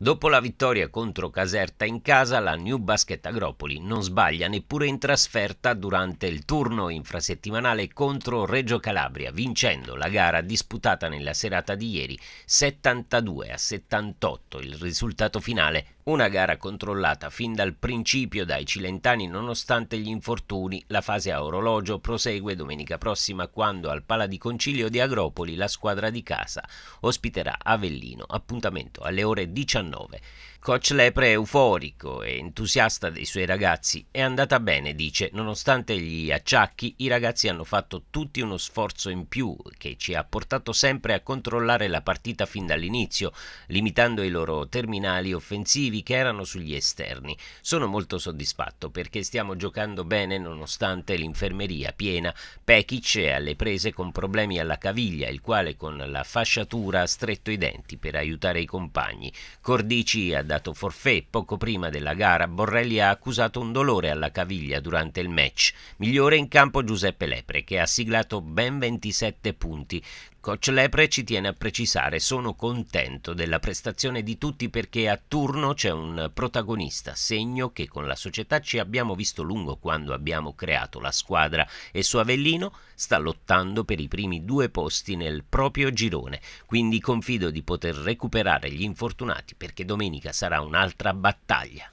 Dopo la vittoria contro Caserta in casa, la New Basket Agropoli non sbaglia neppure in trasferta durante il turno infrasettimanale contro Reggio Calabria, vincendo la gara disputata nella serata di ieri 72-78, il risultato finale. Una gara controllata fin dal principio dai cilentani nonostante gli infortuni. La fase a orologio prosegue domenica prossima quando al Pala di Concilio di Agropoli la squadra di casa ospiterà Avellino, appuntamento alle ore 19. Coach Lepre è euforico e entusiasta dei suoi ragazzi. È andata bene, dice, nonostante gli acciacchi i ragazzi hanno fatto tutti uno sforzo in più che ci ha portato sempre a controllare la partita fin dall'inizio, limitando i loro terminali offensivi che erano sugli esterni. Sono molto soddisfatto perché stiamo giocando bene nonostante l'infermeria piena. Pekic è alle prese con problemi alla caviglia, il quale con la fasciatura ha stretto i denti per aiutare i compagni. Cordici ha dato forfè poco prima della gara. Borrelli ha accusato un dolore alla caviglia durante il match. Migliore in campo Giuseppe Lepre, che ha siglato ben 27 punti. Coach Lepre ci tiene a precisare: sono contento della prestazione di tutti perché a turno c'è un protagonista, segno che con la società ci abbiamo visto lungo quando abbiamo creato la squadra e su Avellino sta lottando per i primi due posti nel proprio girone, quindi confido di poter recuperare gli infortunati perché domenica sarà un'altra battaglia.